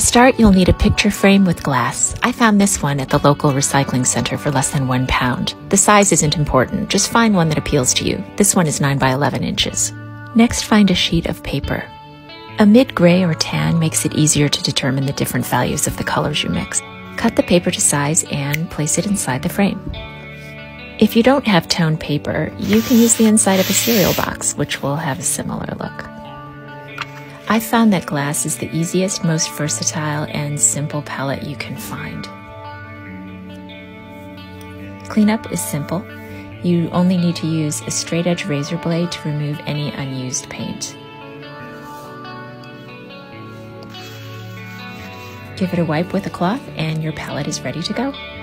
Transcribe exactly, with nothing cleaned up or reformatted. To start, you'll need a picture frame with glass. I found this one at the local recycling center for less than one pound. The size isn't important, just find one that appeals to you. This one is nine by eleven inches. Next, find a sheet of paper. A mid-gray or tan makes it easier to determine the different values of the colors you mix. Cut the paper to size and place it inside the frame. If you don't have toned paper, you can use the inside of a cereal box, which will have a similar look. I found that glass is the easiest, most versatile, and simple palette you can find. Cleanup is simple. You only need to use a straight edge razor blade to remove any unused paint. Give it a wipe with a cloth and your palette is ready to go.